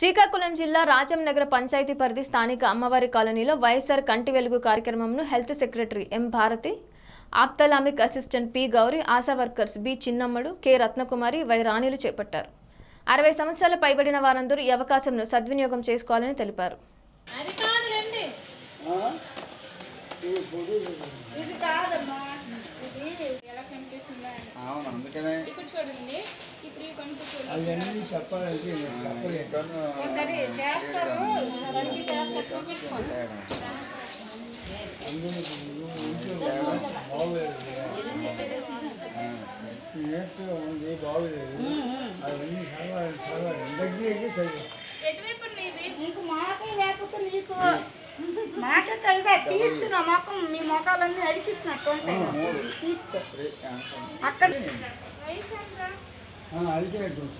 శ్రీకాకుళం జిల్లా రాజాం నగర పంచాయతీ పరిధి స్థానిక అమ్మవారి కాలనీలో వైఎస్ఆర్ కంటి వెలుగు కార్యక్రమంను health secretary M Bharati, ophthalmic assistant P Gauri, ASHA workers B Chinnammadu, K Ratnakumari, Y రాణిలు చేపట్టారు. 60 సంవత్సరాల పైబడిన వారందరూ ఈ అవకాశంను సద్వినియోగం చేసుకోవాలని తెలిపారు. మాకే కలిదా తీస్తున్నా మాకు మీ మొక్కలన్నీ అరికిస్తున్నట్టు ఉంటాయి తీసుకో అక్కడ అరికినట్టు